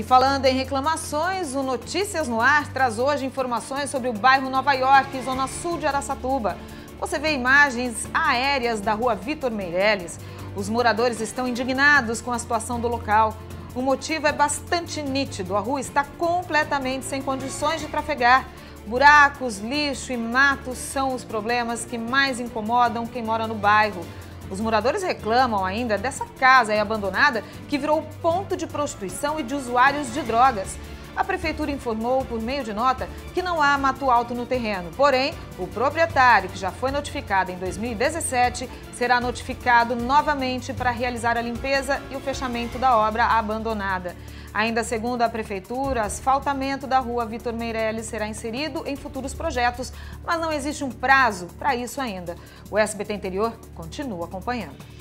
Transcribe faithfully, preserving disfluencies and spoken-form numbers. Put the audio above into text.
E falando em reclamações, o Notícias no Ar traz hoje informações sobre o bairro Nova York, zona sul de Araçatuba. Você vê imagens aéreas da rua Vitor Meirelles. Os moradores estão indignados com a situação do local. O motivo é bastante nítido. A rua está completamente sem condições de trafegar. Buracos, lixo e mato são os problemas que mais incomodam quem mora no bairro. Os moradores reclamam ainda dessa casa aí abandonada que virou ponto de prostituição e de usuários de drogas. A prefeitura informou por meio de nota que não há mato alto no terreno. Porém, o proprietário, que já foi notificado em dois mil e dezessete, será notificado novamente para realizar a limpeza e o fechamento da obra abandonada. Ainda segundo a prefeitura, asfaltamento da rua Vitor Meirelles será inserido em futuros projetos, mas não existe um prazo para isso ainda. O S B T Interior continua acompanhando.